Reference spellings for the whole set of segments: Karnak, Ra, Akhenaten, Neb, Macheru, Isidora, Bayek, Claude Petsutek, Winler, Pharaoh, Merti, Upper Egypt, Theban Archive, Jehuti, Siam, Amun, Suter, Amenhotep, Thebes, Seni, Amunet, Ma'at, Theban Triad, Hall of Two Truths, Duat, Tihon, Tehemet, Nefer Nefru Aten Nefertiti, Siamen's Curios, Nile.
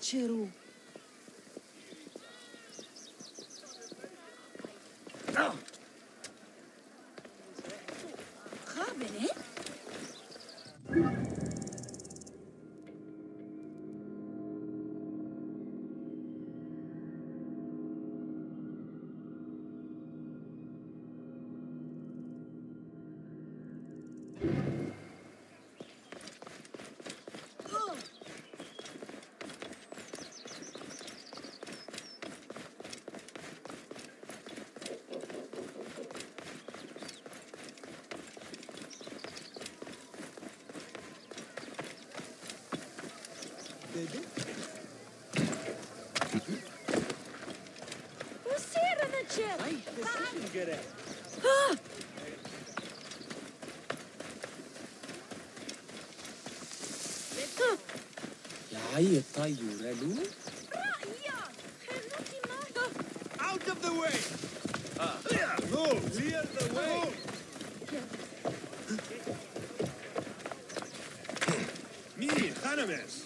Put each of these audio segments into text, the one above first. Cheru. Out of the way! Move! Clear the way! Me, Hanames!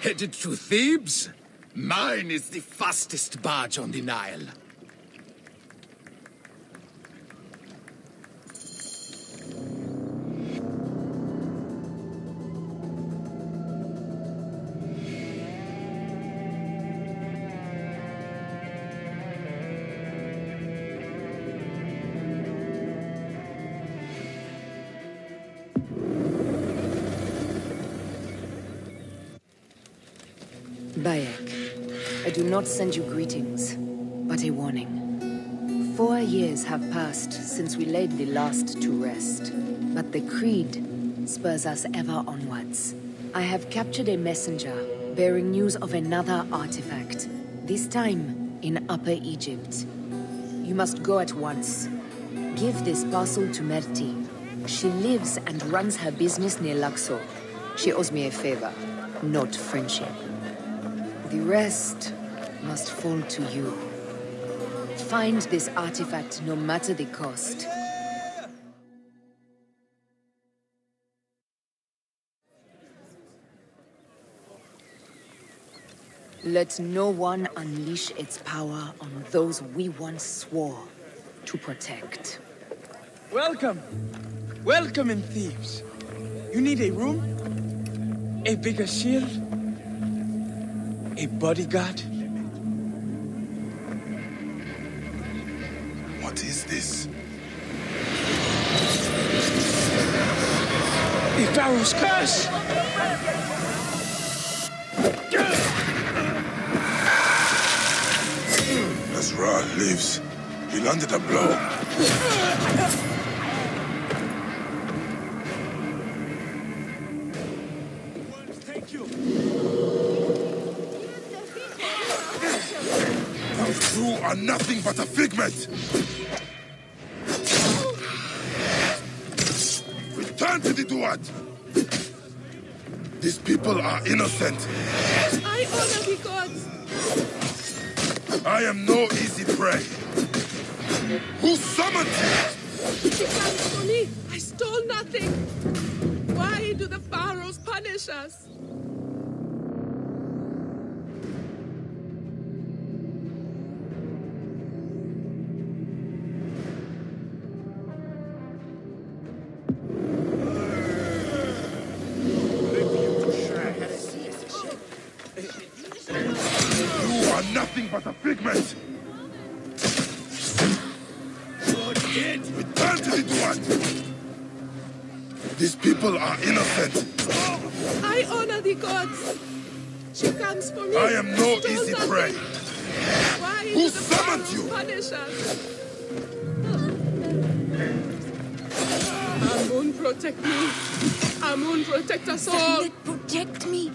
Headed to Thebes? Mine is the fastest barge on the Nile. Bayek, I do not send you greetings, but a warning. 4 years have passed since we laid the last to rest, but the creed spurs us ever onwards. I have captured a messenger bearing news of another artifact, this time in Upper Egypt. You must go at once. Give this parcel to Merti. She lives and runs her business near Luxor. She owes me a favor, not friendship. The rest must fall to you. Find this artifact no matter the cost. Let no one unleash its power on those we once swore to protect. Welcome! Welcome in Thebes. You need a room? A bigger shield? A bodyguard? What is this? The Pharaoh's curse! As Ra lives, he landed a blow. Thank you. You are nothing but a figment! Return to the Duat! These people are innocent! I honor the gods! I am no easy prey! Who summoned you? She comes for me! I stole nothing! Why do the pharaohs punish us? nothing but a figment! We turned it into one! These people are innocent! I honor the gods! She comes for me! I am no easy prey! Who summoned you? Punish us? Amun, protect me! Amun, protect us all! Protect me!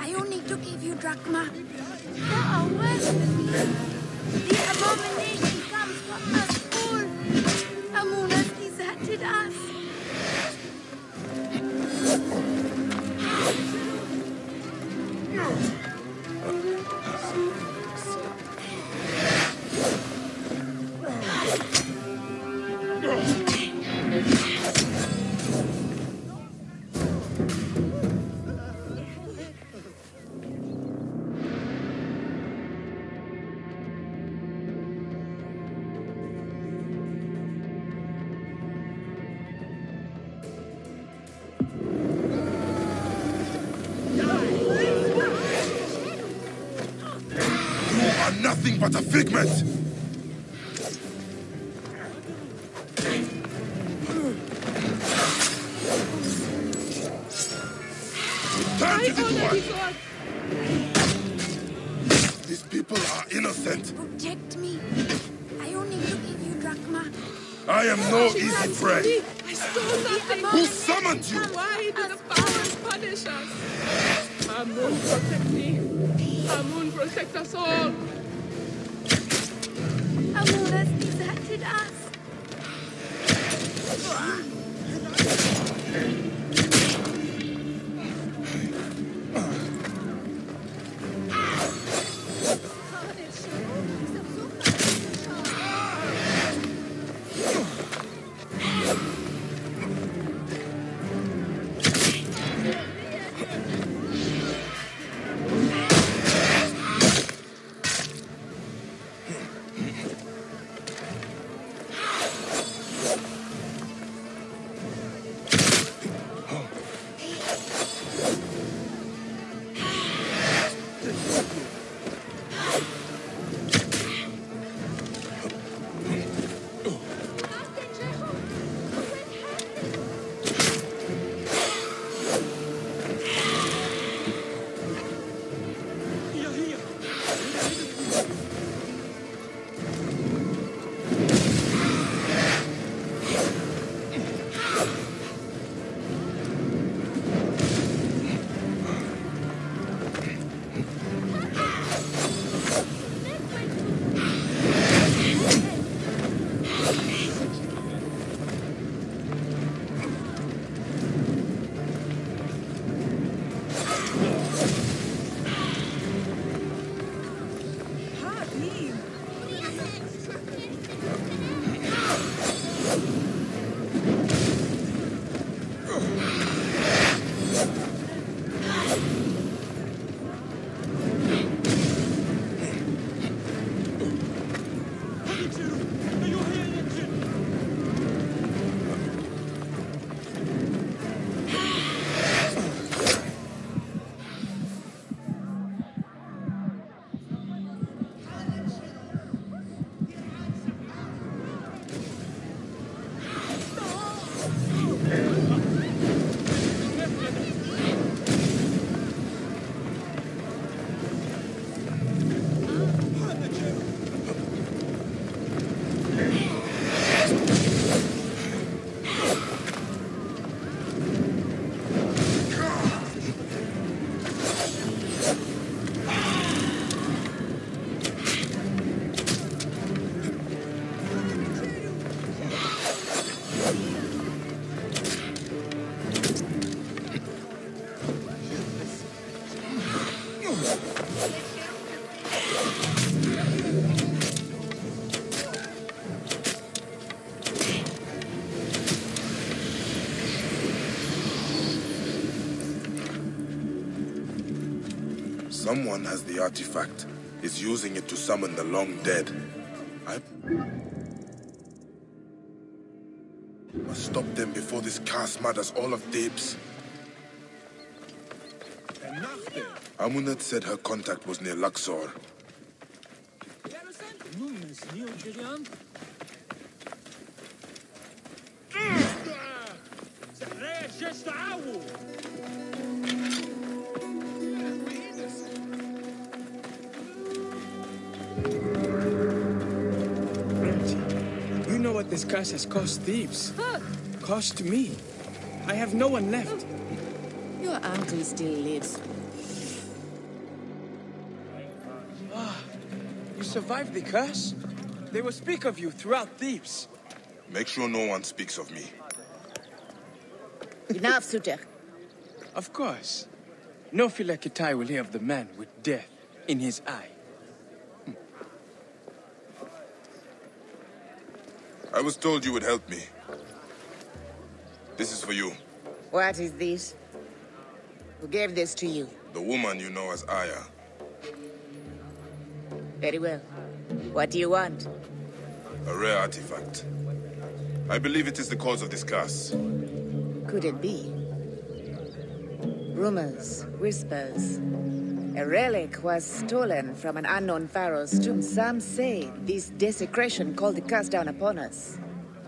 I only took a few drachma. There are worse than me. The abomination comes from us all. Amun has deserted us. What a figment! These people are innocent! Protect me! I only took a few drachma. I am no easy prey! I stole nothing! Who summoned you? Why do the powers punish us? Amun, protect me! Amun, protect us all! Amun has deserted us. Someone has the artifact, is using it to summon the long dead. I must stop them before this curse murders all of Thebes. Amunet said her contact was near Luxor. You, Gideon? That's just the owl! You know what this curse has cost Thebes? Cost me. I have no one left. Your uncle still lives. Survived the curse? They will speak of you throughout Thebes. Make sure no one speaks of me. Enough, Suter. Of course. No Philakitai will hear of the man with death in his eye. I was told you would help me. This is for you. What is this? Who gave this to you? The woman you know as Aya. Very well. What do you want? A rare artifact. I believe it is the cause of this curse. Could it be? Rumors, whispers. A relic was stolen from an unknown pharaoh's tomb. Some say this desecration called the curse down upon us.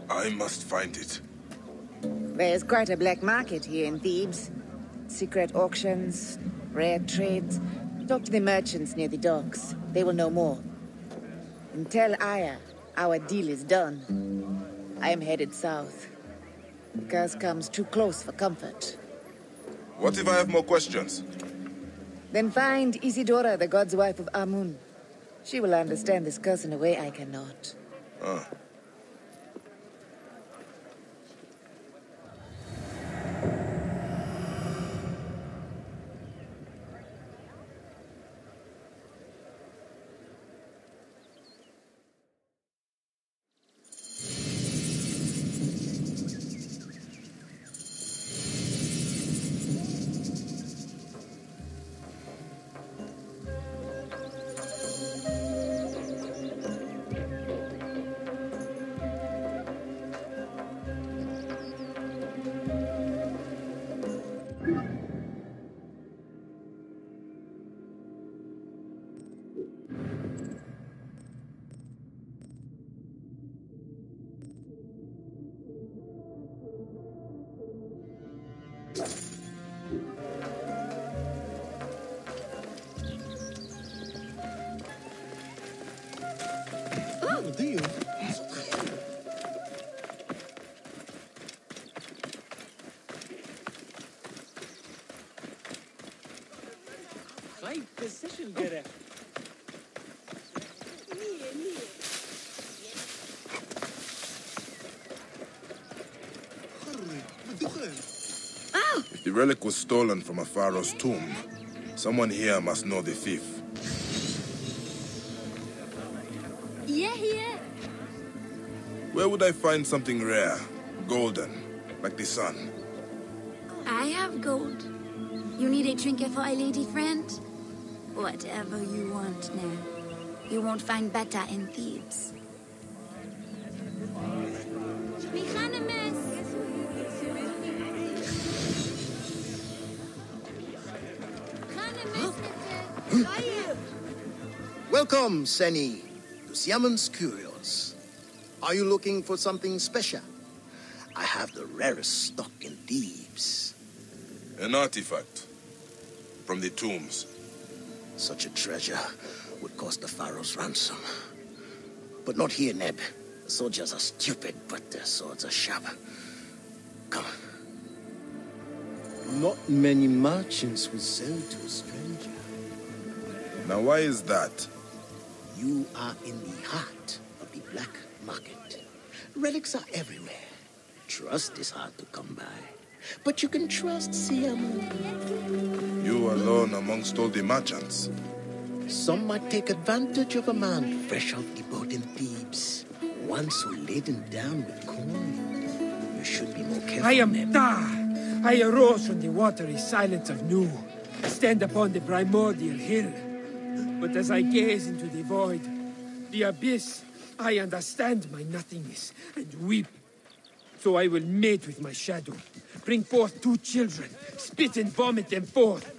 I must find it. There's quite a black market here in Thebes. Secret auctions, rare trades. Talk to the merchants near the docks. They will know more. And tell Aya, our deal is done. I am headed south. The curse comes too close for comfort. What if I have more questions? Then find Isidora, the god's wife of Amun. She will understand this curse in a way I cannot. Ah. The relic was stolen from a pharaoh's tomb. Someone here must know the thief. Yeah. Where would I find something rare, golden, like the sun? I have gold. You need a trinket for a lady friend? Whatever you want now. You won't find better in Thebes. Welcome, Seni, to Siamen's Curios. Are you looking for something special? I have the rarest stock in Thebes. An artifact from the tombs. Such a treasure would cost the pharaoh's ransom. But not here, Neb. The soldiers are stupid, but their swords are sharp. Come. Not many merchants would sell to a stranger. Now why is that? You are in the heart of the black market. Relics are everywhere. Trust is hard to come by. But you can trust Siam. You alone amongst all the merchants. Some might take advantage of a man fresh off the boat in Thebes. One so laden down with corn. You should be more careful. I am Ta! I arose from the watery silence of Nu. Stand upon the primordial hill. But as I gaze into the void, the abyss, I understand my nothingness and weep. So I will mate with my shadow, bring forth two children, spit and vomit them forth.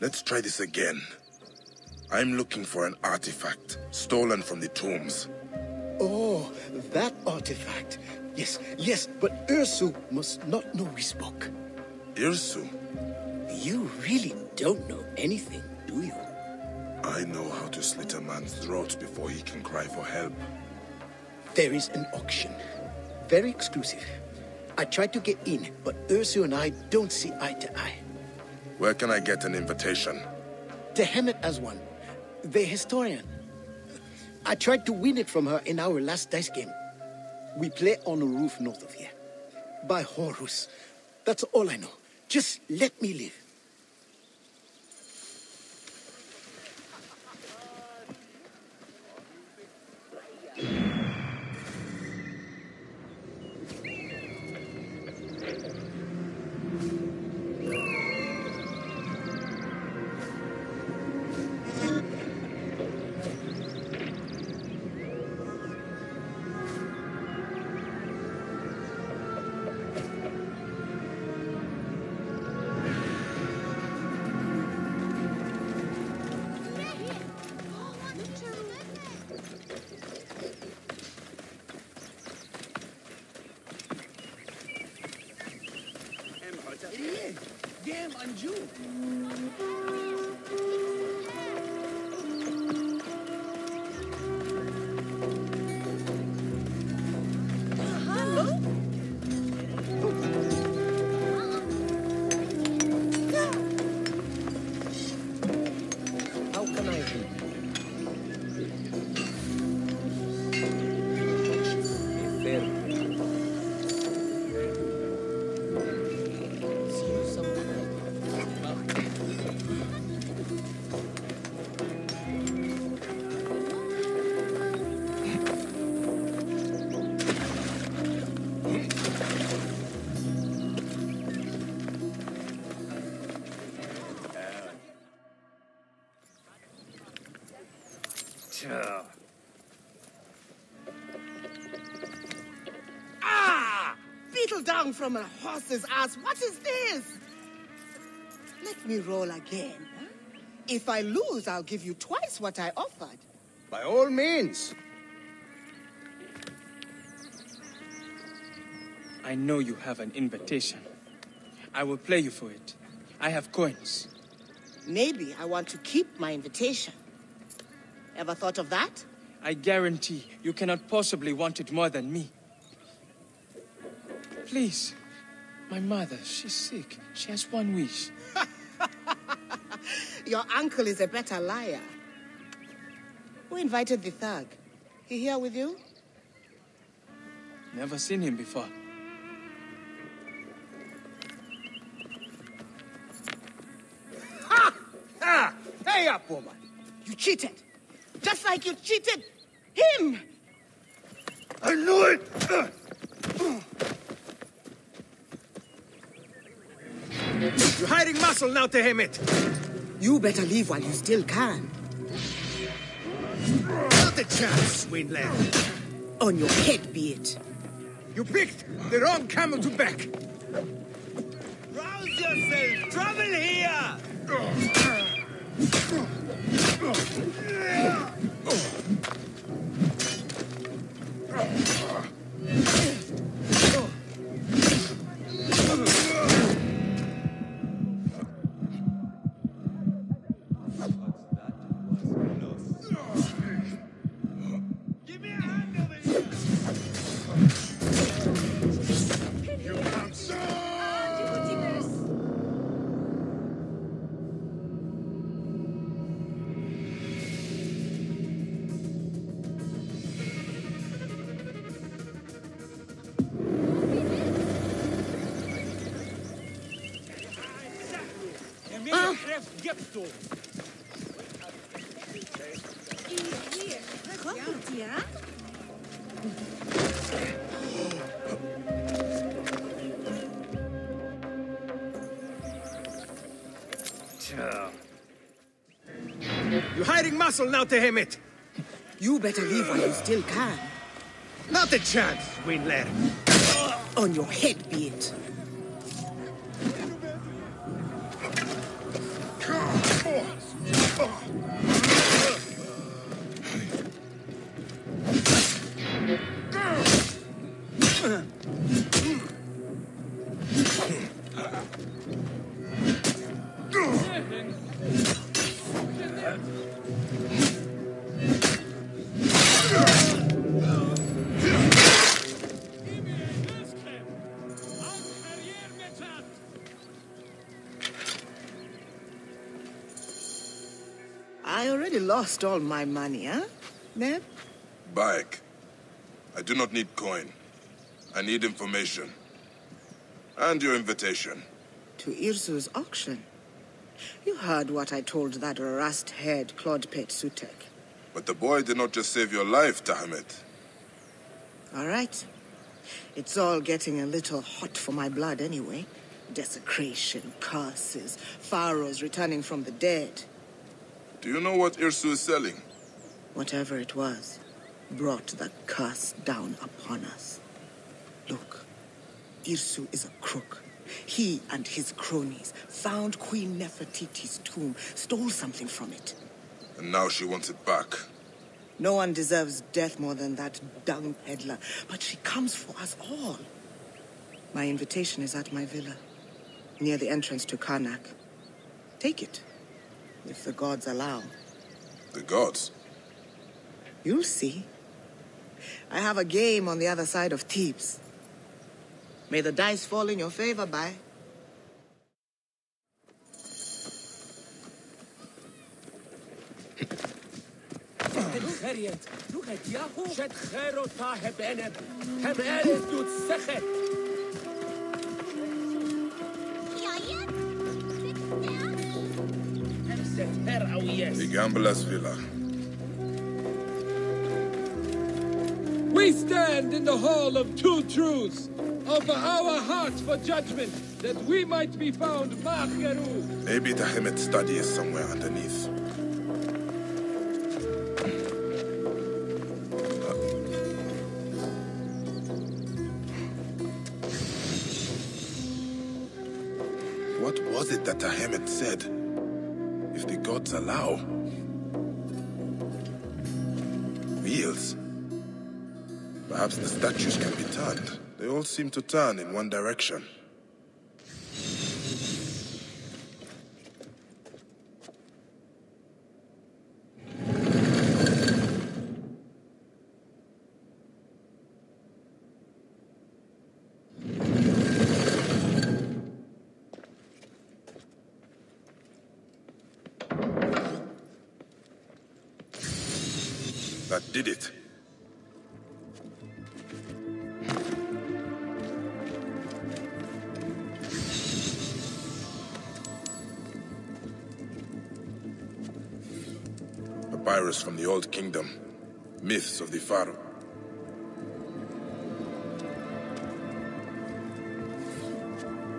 Let's try this again. I'm looking for an artifact stolen from the tombs. Oh, that artifact. Yes, yes, but Irsu must not know we spoke. Irsu? You really don't know anything, do you? I know how to slit a man's throat before he can cry for help. There is an auction. Very exclusive. I tried to get in, but Irsu and I don't see eye to eye. Where can I get an invitation? To Hemet Aswan, the historian. I tried to win it from her in our last dice game. We play on a roof north of here. By Horus. That's all I know. Just let me live. From a horse's ass. What is this? Let me roll again. Huh? If I lose, I'll give you twice what I offered. By all means. I know you have an invitation. I will play you for it. I have coins. Maybe I want to keep my invitation. Ever thought of that? I guarantee you cannot possibly want it more than me. Please. My mother, she's sick. She has one wish. Your uncle is a better liar. Who invited the thug? He here with you? Never seen him before. Ha! Ah! Hey up, woman! You cheated! Just like you cheated him! I knew it! You're hiding muscle now, Tehemet. You better leave while you still can. Not a chance, Winler. On your head be it. You picked the wrong camel to back. Rouse yourself! Trouble here! You're hiding muscle now, Tehemet. You better leave while you still can. Not a chance, Winler. On your head be it. Lost all my money, huh, Neb? Bayek, I do not need coin. I need information. And your invitation. To Irsu's auction? You heard what I told that rust-haired Claude Petsutek. But the boy did not just save your life, Tahamet. All right. It's all getting a little hot for my blood anyway. Desecration, curses, pharaohs returning from the dead. Do you know what Irsu is selling? Whatever it was, brought the curse down upon us. Look, Irsu is a crook. He and his cronies found Queen Nefertiti's tomb, stole something from it. And now she wants it back. No one deserves death more than that dung peddler, but she comes for us all. My invitation is at my villa, near the entrance to Karnak. Take it. If the gods allow. The gods? You'll see. I have a game on the other side of Thebes. May the dice fall in your favor, Bai. The Gambler's Villa. We stand in the hall of two truths. Offer our hearts for judgment, that we might be found Macheru. Maybe the Hemet's study is somewhere underneath. What was it that the Hemet said? If the gods allow. Wheels. Perhaps the statues can be turned. They all seem to turn in one direction. Did it. Papyrus from the Old Kingdom. Myths of the Pharaoh.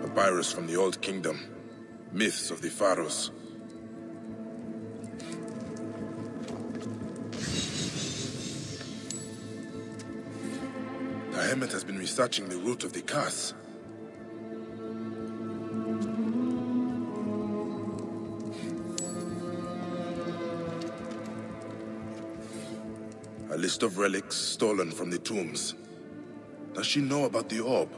Papyrus from the Old Kingdom. Myths of the Pharaohs. Hemet has been researching the root of the curse. A list of relics stolen from the tombs. Does she know about the orb?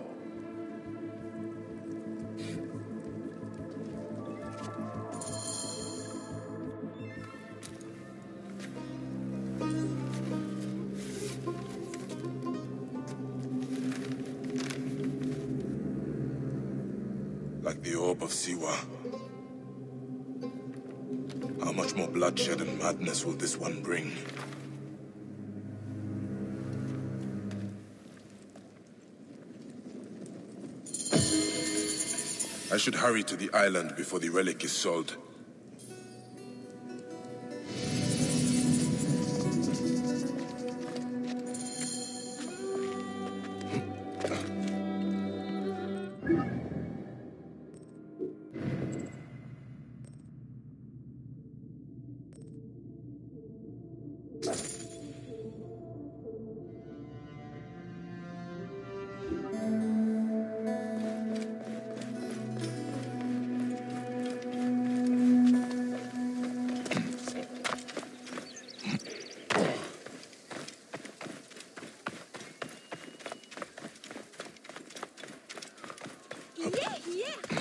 Siwa. How much more bloodshed and madness will this one bring? I should hurry to the island before the relic is sold. بديتك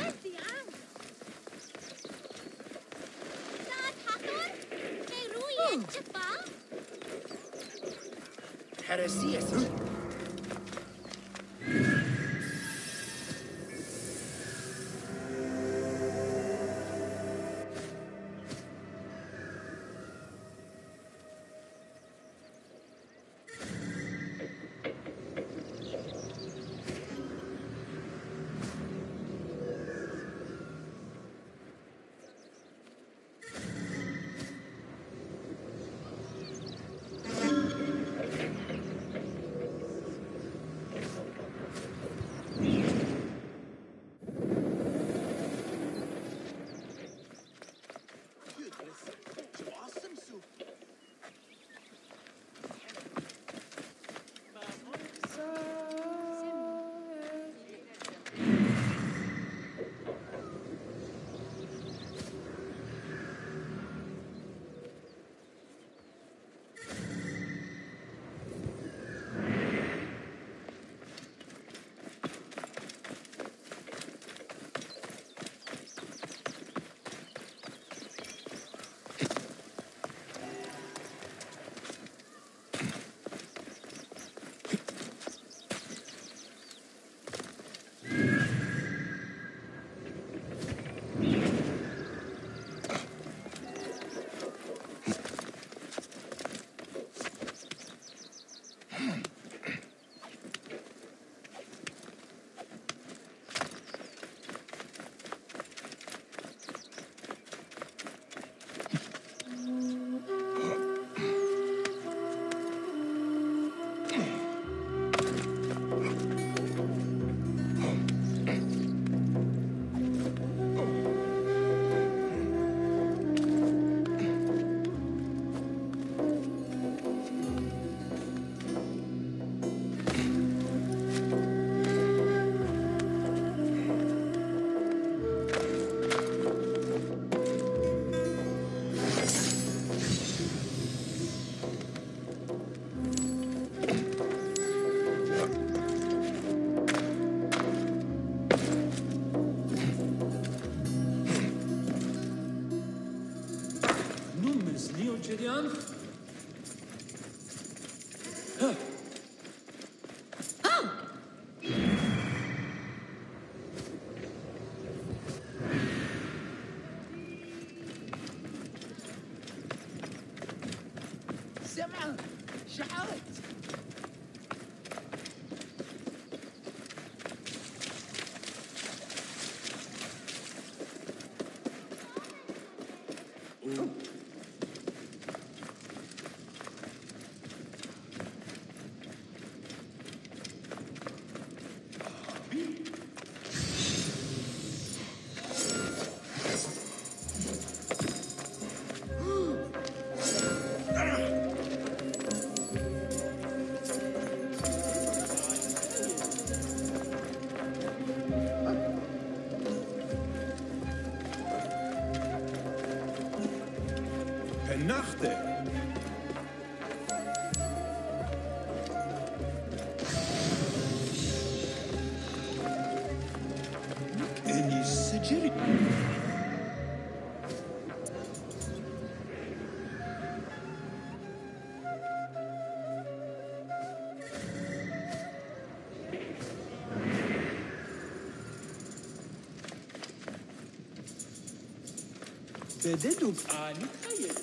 أنا خير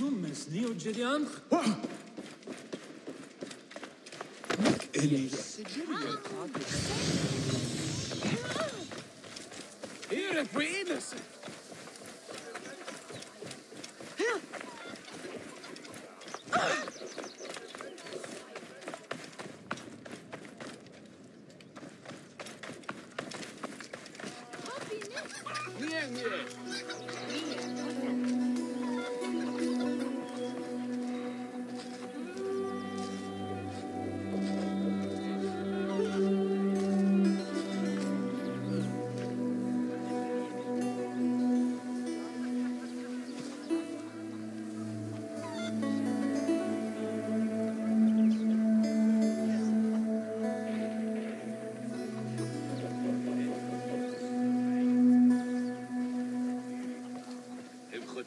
نمس ليو جريان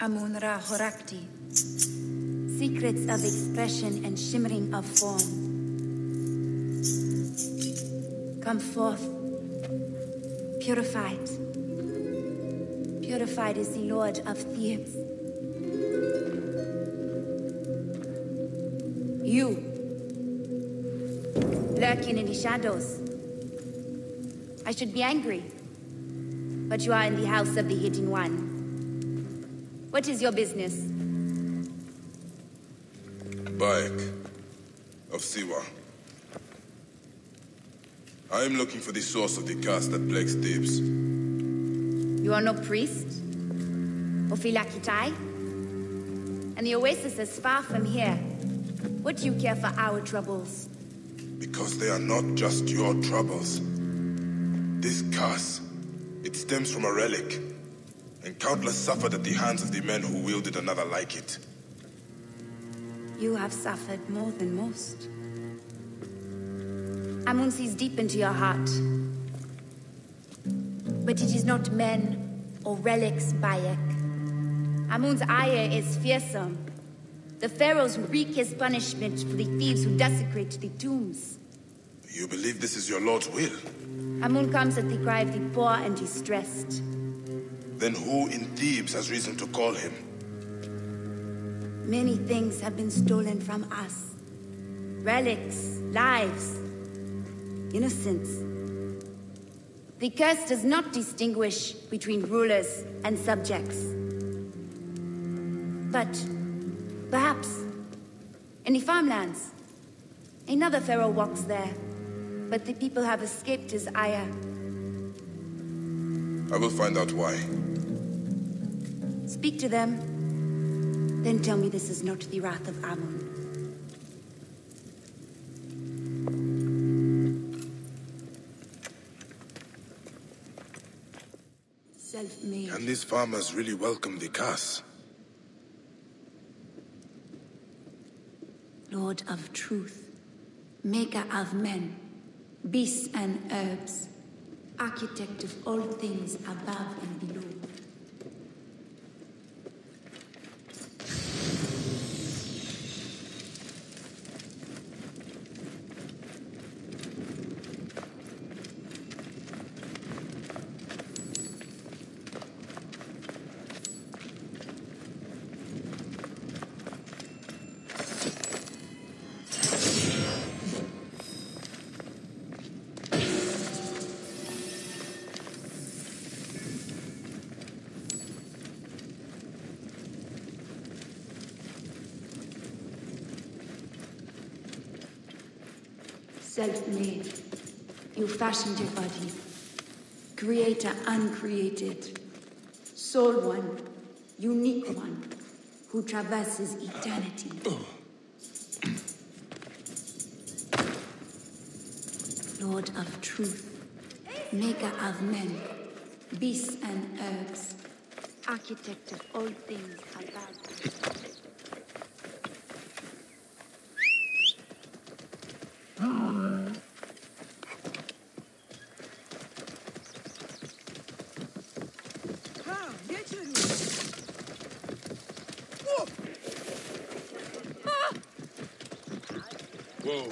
Amun Ra Horakti. Secrets of expression and shimmering of form. Come forth, purified. Purified is the Lord of Thebes. You, lurking in the shadows. I should be angry, but you are in the house of the Hidden One. What is your business? Bayek of Siwa. I am looking for the source of the curse that plagues Thebes. You are no priest? Or Philakitai? And the oasis is far from here. What do you care for our troubles? Because they are not just your troubles. This curse, it stems from a relic. And countless suffered at the hands of the men who wielded another like it. You have suffered more than most. Amun sees deep into your heart. But it is not men or relics, Bayek. Amun's Aya is fearsome. The pharaohs wreak his punishment for the thieves who desecrate the tombs. You believe this is your lord's will? Amun comes at the cry of the poor and distressed. Then who in Thebes has reason to call him? Many things have been stolen from us. Relics, lives, innocence. The curse does not distinguish between rulers and subjects. But perhaps in the farmlands, another pharaoh walks there, but the people have escaped his ire. I will find out why. Speak to them, then tell me this is not the wrath of Amun. Self-made. Can these farmers really welcome the curse? Lord of truth, maker of men, beasts and herbs, architect of all things above and below. Self-made, you fashioned your body, creator uncreated, soul one, unique one, who traverses eternity. Lord of truth, maker of men, beasts and herbs, architect of all things above. Go!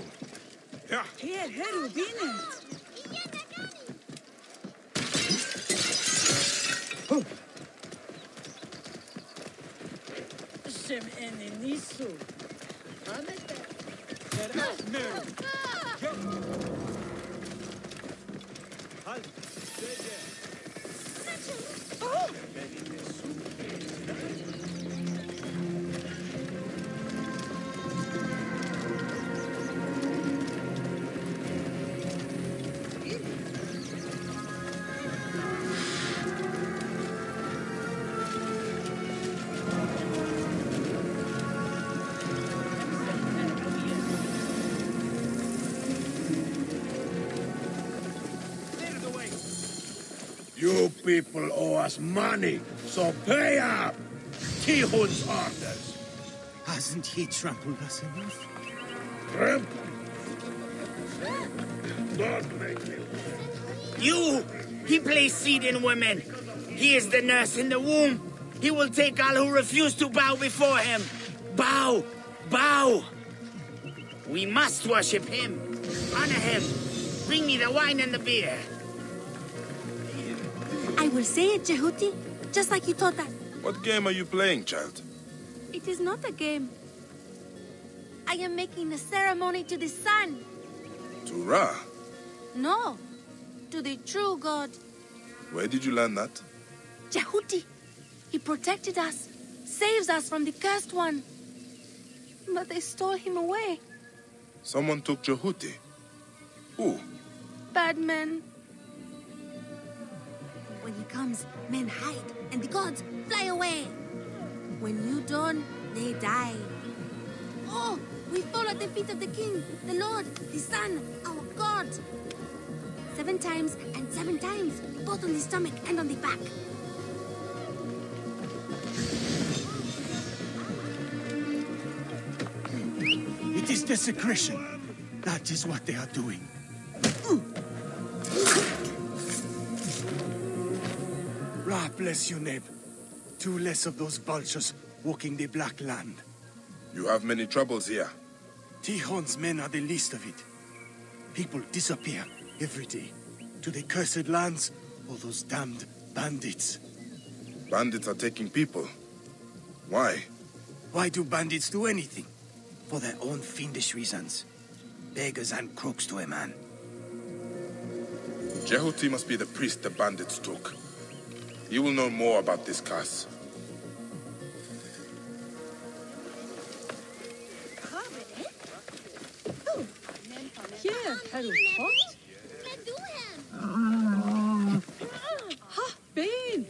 You people owe us money, so pay up! Tihon's orders! Hasn't he trampled us enough? Trampled? Don't make me... You! He plays seed in women. He is the nurse in the womb. He will take all who refuse to bow before him. Bow! Bow! We must worship him. Honor him. Bring me the wine and the beer. I will say it, Jehuti, just like you taught us. What game are you playing, child? It is not a game. I am making a ceremony to the sun. To Ra? No, to the true god. Where did you learn that? Jehuti. He protected us, saves us from the cursed one. But they stole him away. Someone took Jehuti? Who? Bad men. When he comes, men hide, and the gods fly away. When you dawn, they die. Oh, we fall at the feet of the king, the lord, the sun, our god. 7 times and 7 times, both on the stomach and on the back. It is desecration. That is what they are doing. Ah, bless you, Neb. 2 less of those vultures walking the black land. You have many troubles here. Tihon's men are the least of it. People disappear every day. To the cursed lands, or those damned bandits. Bandits are taking people. Why? Why do bandits do anything? For their own fiendish reasons. Beggars and crooks to a man. Jehuti must be the priest the bandits took. You will know more about this curse. Here, hello. Ha, Bane!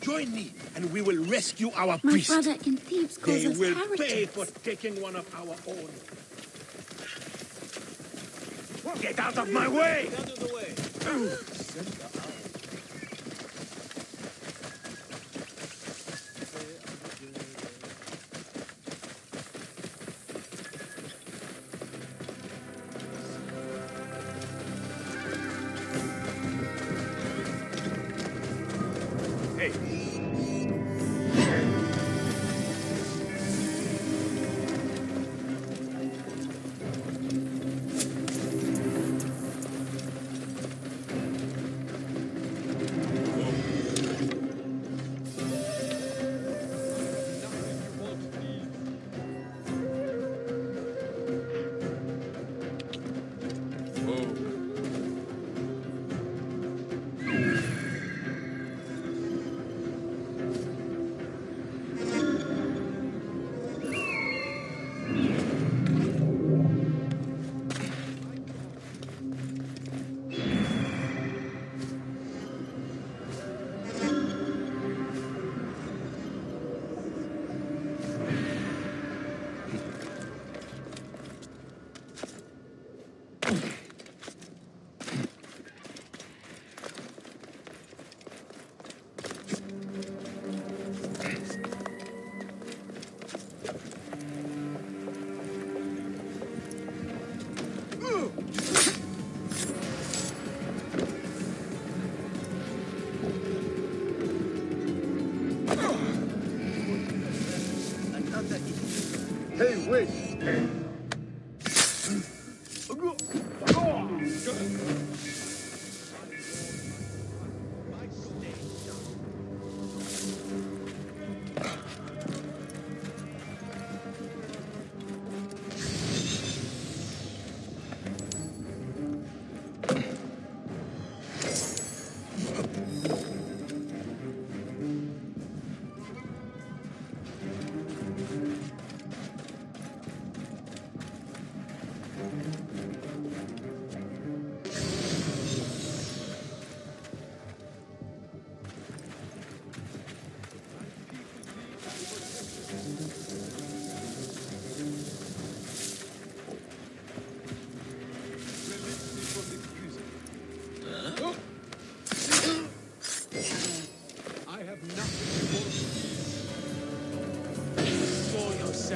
Join me, and we will rescue our priest. My brother in Thebes calls us heretics. They will pay for taking one of our own. Get out of my way! Get out of the way! Hey! My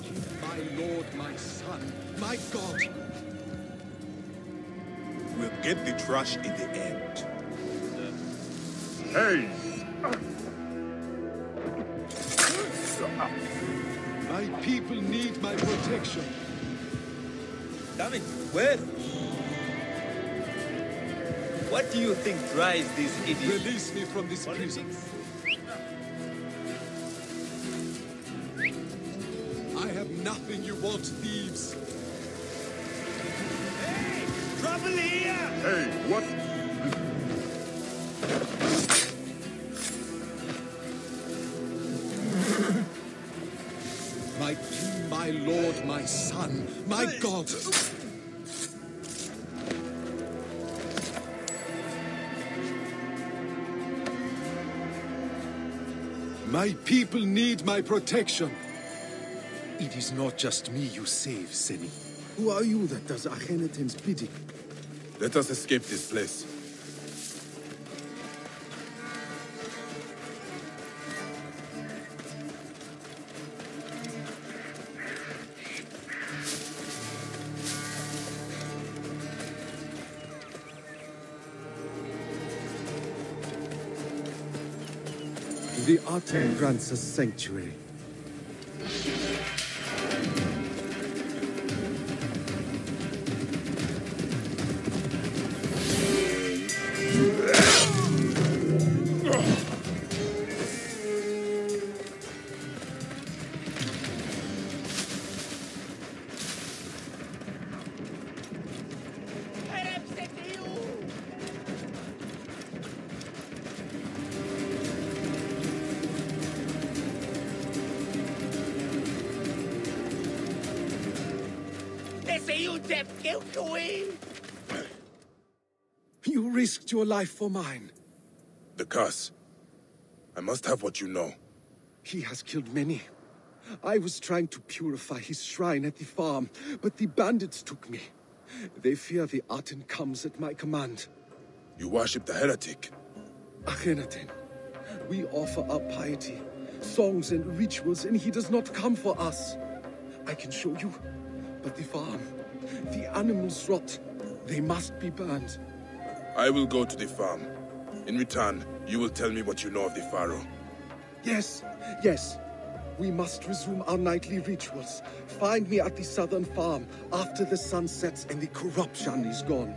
king, my lord, my son, my god. We'll get the trash in the end. Hey! My people need my protection. Damn it, where? What do you think drives these idiots? Release me from this prison. I have nothing you want, thieves. Hey! Trouble here! Hey, what? My king, my lord, my son, my god! My people need my protection. It is not just me you save, Seni. Who are you that does Akhenaten's bidding? Let us escape this place. The Aten grants us sanctuary. You risked your life for mine. The curse. I must have what you know. He has killed many. I was trying to purify his shrine at the farm, but the bandits took me. They fear the Aten comes at my command. You worship the heretic? Akhenaten. We offer our piety, songs and rituals, and he does not come for us. I can show you, but the farm... The animals rot. They must be burned. I will go to the farm. In return, you will tell me what you know of the Pharaoh. Yes, yes. We must resume our nightly rituals. Find me at the southern farm after the sun sets and the corruption is gone.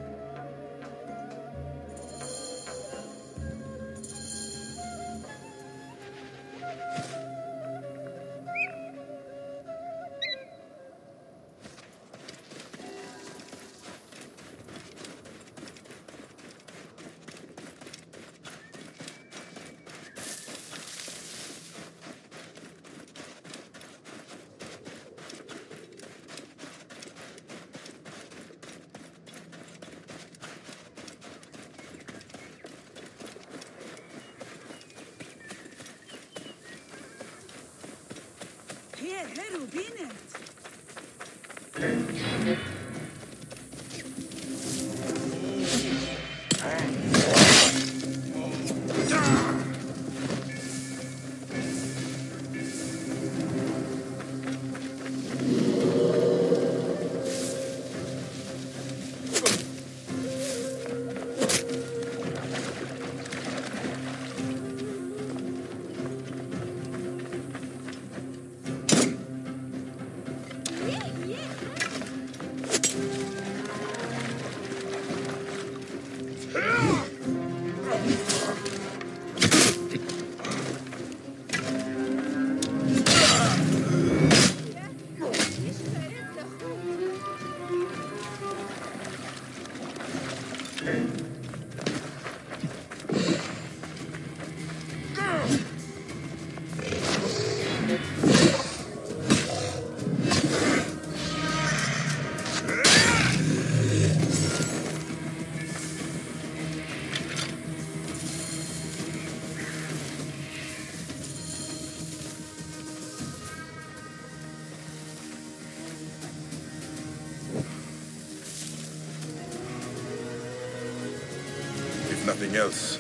If nothing else,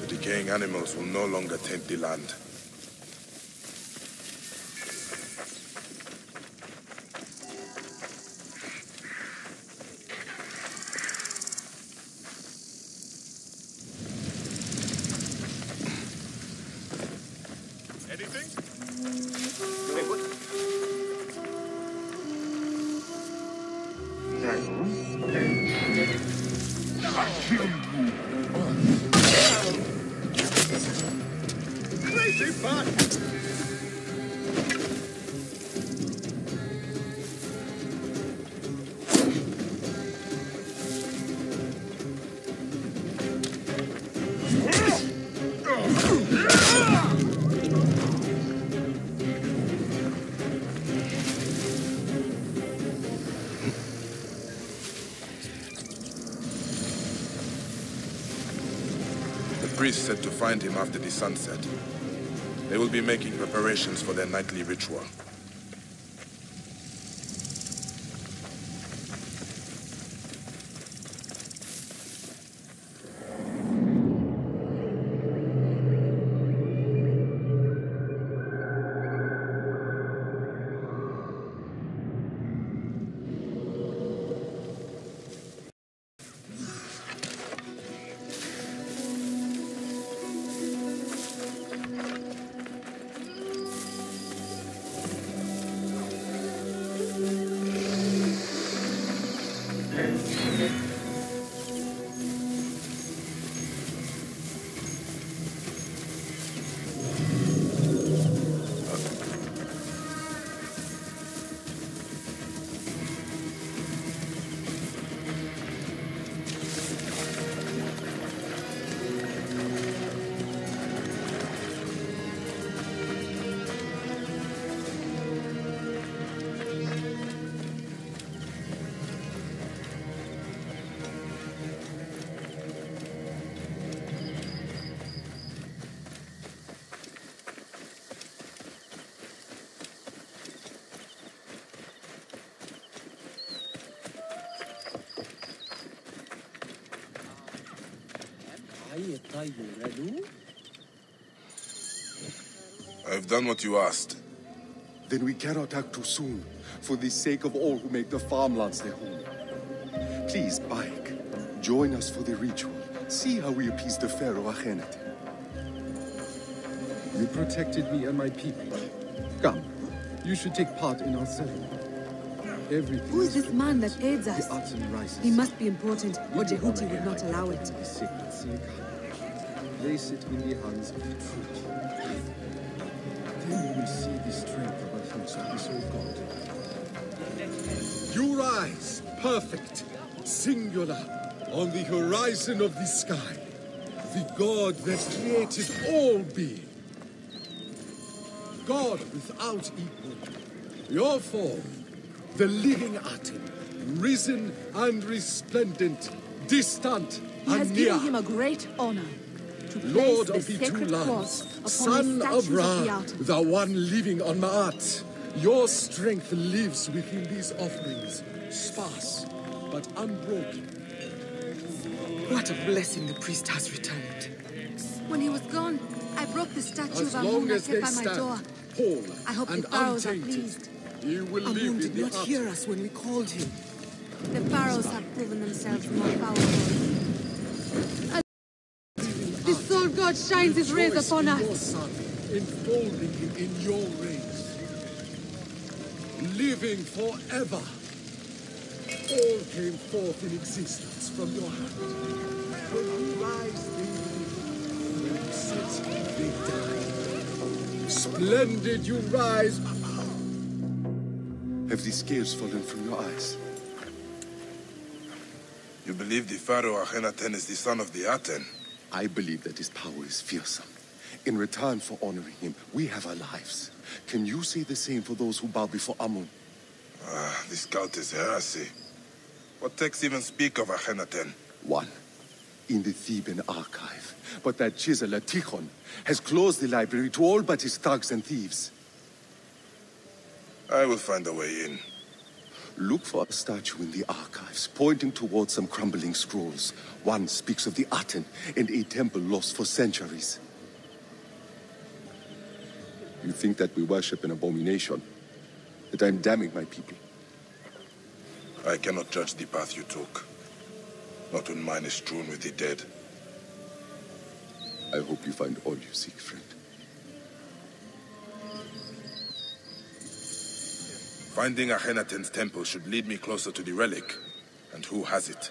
the decaying animals will no longer taint the land. Said to find him after the sunset. They will be making preparations for their nightly ritual. I've done what you asked. Then we cannot act too soon, for the sake of all who make the farmlands their home. Please, Bayek, join us for the ritual. See how we appease the Pharaoh Akhenaten. You protected me and my people. Come, you should take part in our ceremony. Everything. Who is this man that aids us? The Aten rises. He must be important, or Jehuti would not allow it. Place it in the hands of the truth. Then you will see the strength of our hands of this old God. You rise, perfect, singular, on the horizon of the sky. The God that created all being. God without equal. Your form, the living Aten, risen and resplendent, distant and near. He has given him a great honor. Lord of the two lands, son of Ra, the one living on Ma'at, your strength lives within these offerings, sparse but unbroken. What a blessing the priest has returned. When he was gone, I broke the statue of Amun I kept by my door. I hope the pharaohs are pleased. Amun did not hear us when we called him. The pharaohs have proven themselves more powerful. God shines his rays upon us. Your son, enfolding him in your rays, living forever. All came forth in existence from your hand. When you rise, they live. When you sit, they die. Splendid, you rise. Have the scales fallen from your eyes? You believe the Pharaoh Akhenaten is the son of the Aten? I believe that his power is fearsome. In return for honoring him, we have our lives. Can you say the same for those who bow before Amun? This cult is heresy. What texts even speak of Akhenaten? One, in the Theban archive. But that chiseler, Tihon, has closed the library to all but his thugs and thieves. I will find a way in. Look for a statue in the archives pointing towards some crumbling scrolls. One speaks of the Aten and a temple lost for centuries. You think that we worship an abomination? That I'm damning my people? I cannot judge the path you took. Not when mine is strewn with the dead. I hope you find all you seek, friend. Finding Akhenaten's temple should lead me closer to the relic, and who has it?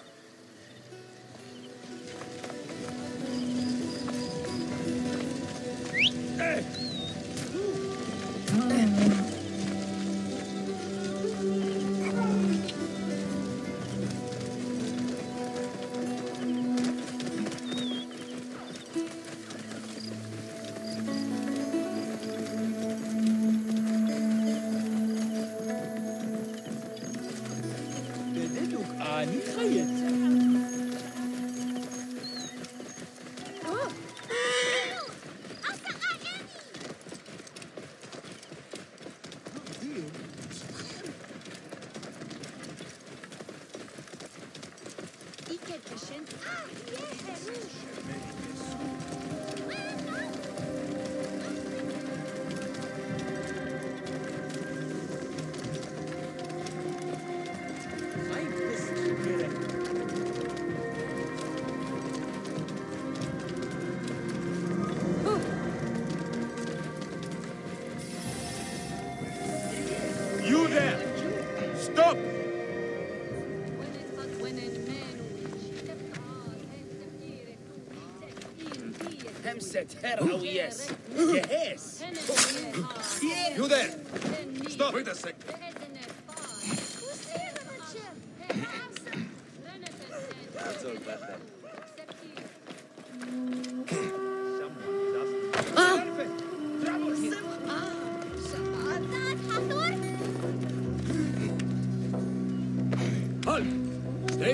Oh, yes. Yes. You there. Stop. Wait a sec. Stay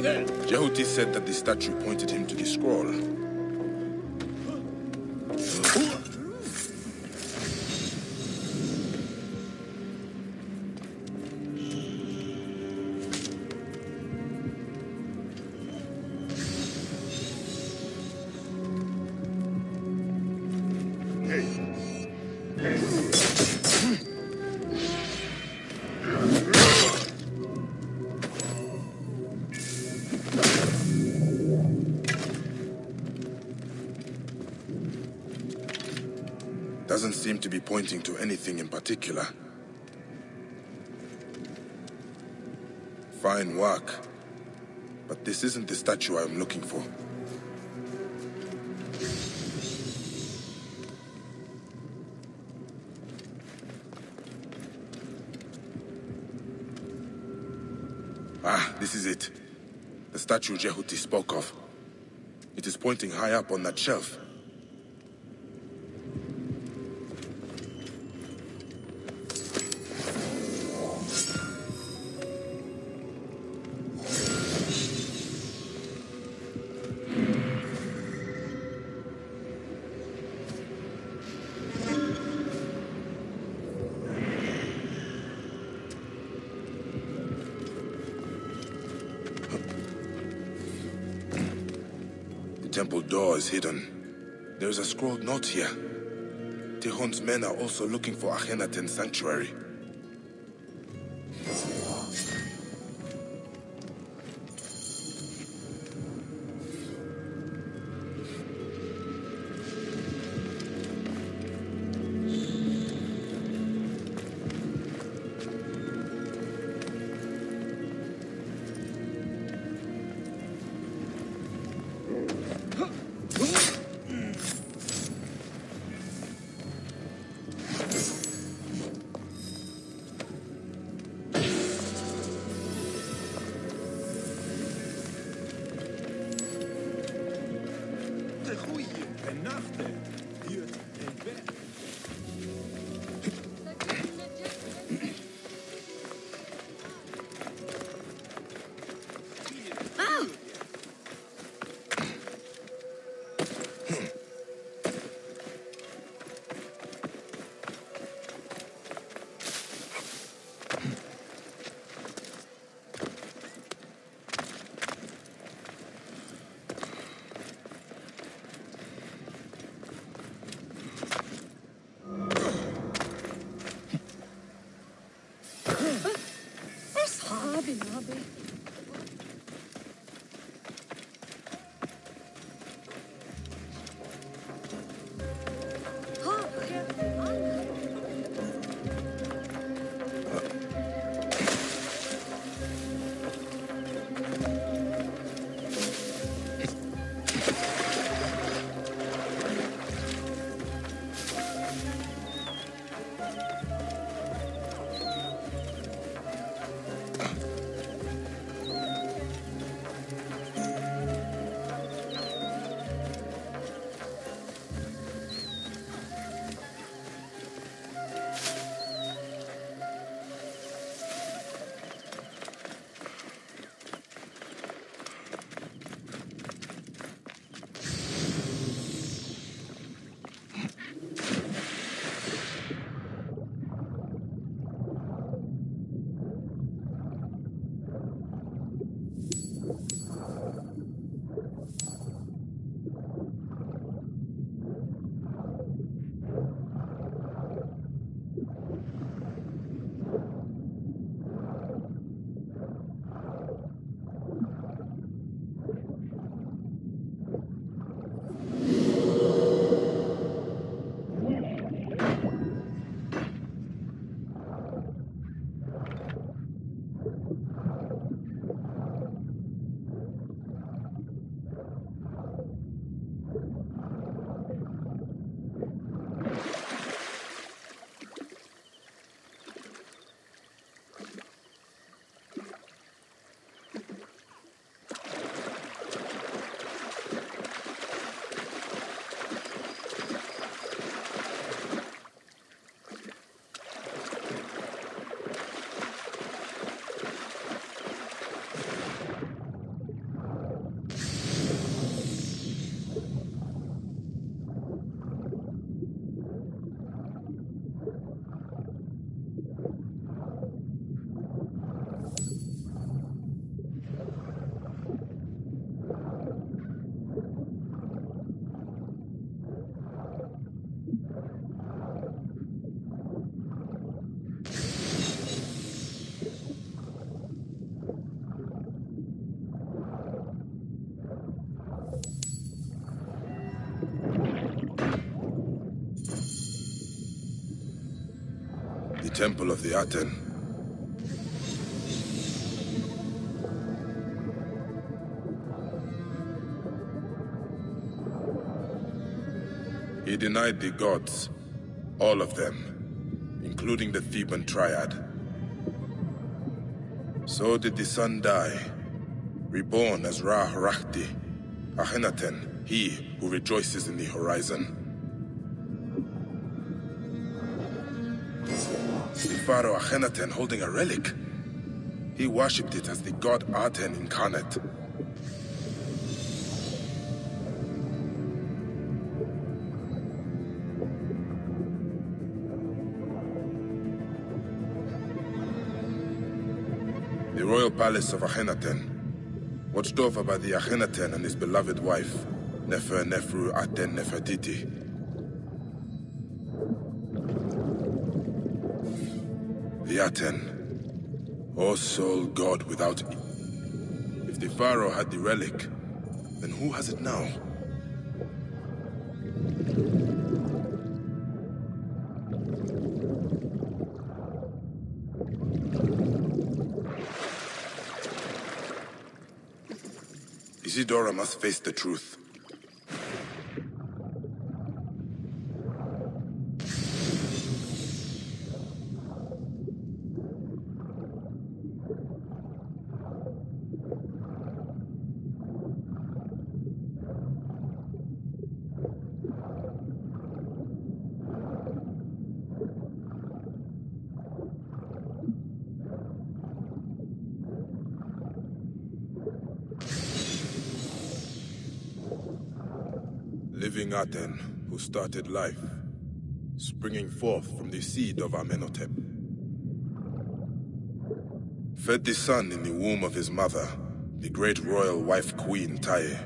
there. Jehuti said that the statue pointed him to the scroll. Doesn't seem to be pointing to anything in particular. Fine work. But this isn't the statue I'm looking for. Ah, this is it. The statue Jehuti spoke of. It is pointing high up on that shelf. Hidden. There is a scrolled note here. Tihon's men are also looking for Akhenaten's sanctuary. temple of the Aten. He denied the gods, all of them, including the Theban triad. So did the sun die, reborn as Ra Horachti, Akhenaten, he who rejoices in the horizon. The pharaoh Akhenaten holding a relic. He worshipped it as the god Aten incarnate. The royal palace of Akhenaten, watched over by the Akhenaten and his beloved wife, Nefer Nefru Aten Nefertiti. The Aten, O sole god without... If the pharaoh had the relic, then who has it now? Isidora must face the truth. Living Aten, who started life, springing forth from the seed of Amenhotep. Fed the son in the womb of his mother, the great royal wife Queen Taye,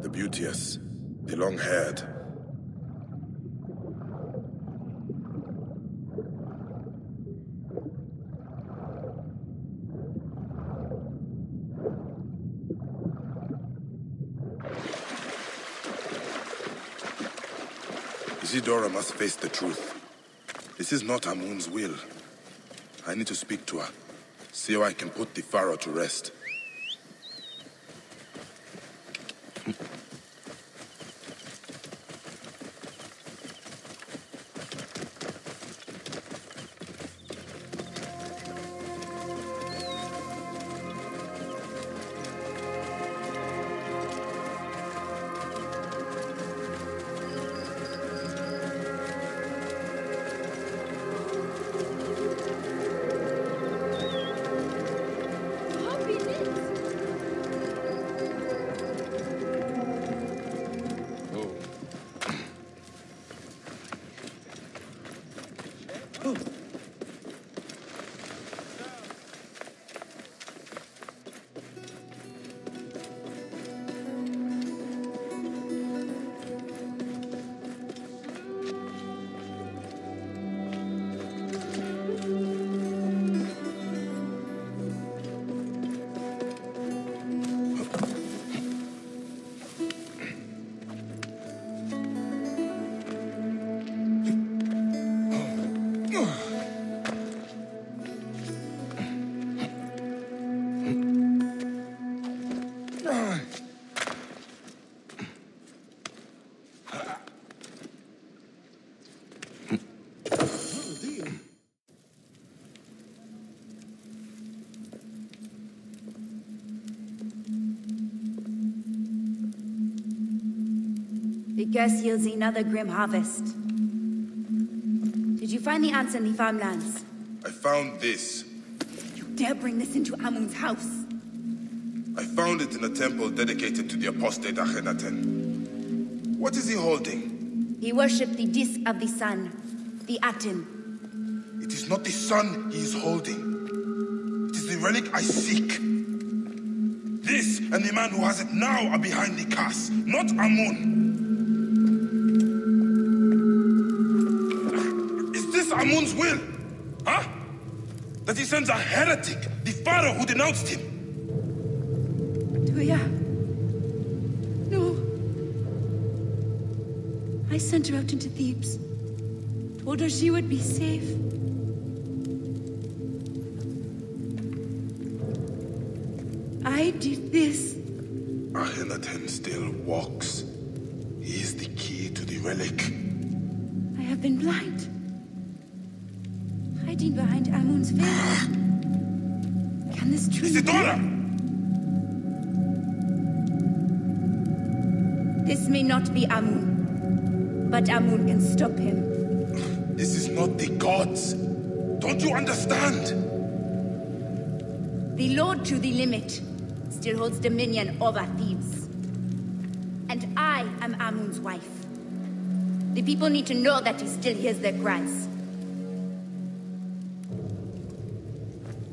the beauteous, the long-haired. Isidora must face the truth. This is not Amun's will. I need to speak to her, see how I can put the pharaoh to rest. Curse yields another grim harvest. Did you find the answer in the farmlands? I found this. You dare bring this into Amun's house? I found it in a temple dedicated to the apostate Akhenaten. What is he holding? He worshipped the disk of the sun, the Aten. It is not the sun he is holding. It is the relic I seek. This and the man who has it now are behind the curse, not Amun. Amun's will, huh? That he sends a heretic, the pharaoh who denounced him. Tuya. No. I sent her out into Thebes. Told her she would be safe. Akhenaten still walks. He is the key to the relic. I have been blind. Hiding behind Amun's veil. Can this truly Isidora! This may not be Amun, but Amun can stop him. This is not the gods. Don't you understand? The Lord to the limit still holds dominion over Thebes. And I am Amun's wife. The people need to know that he still hears their cries.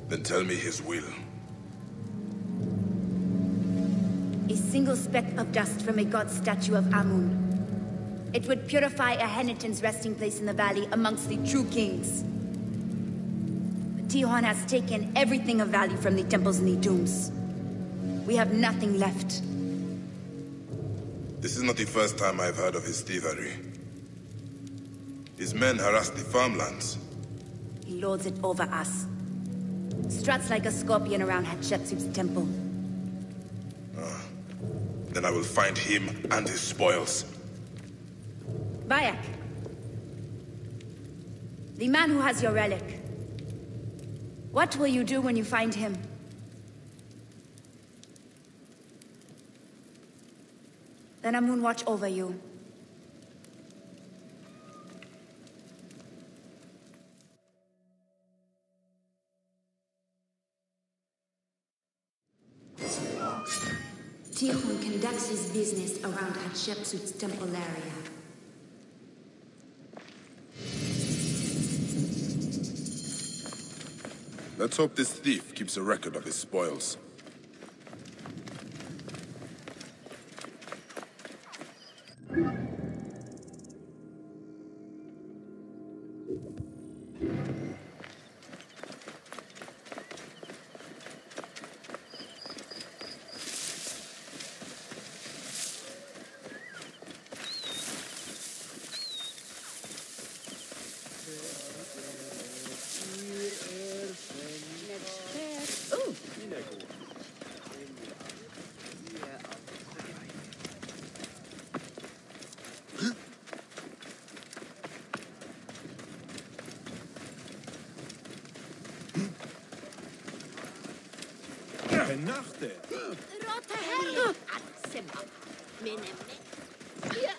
Then tell me his will. A single speck of dust from a god statue of Amun. It would purify Akhenaten's resting place in the valley amongst the true kings. But Tihon has taken everything of value from the temples and the tombs. We have nothing left. This is not the first time I've heard of his thievery. His men harass the farmlands. He lords it over us. Struts like a scorpion around Hatshepsut's temple. Then I will find him and his spoils. Bayek. The man who has your relic. What will you do when you find him? Then Amun watch over you. Tihon conducts his business around Hatshepsut's temple area. Let's hope this thief keeps a record of his spoils. Rote Herren!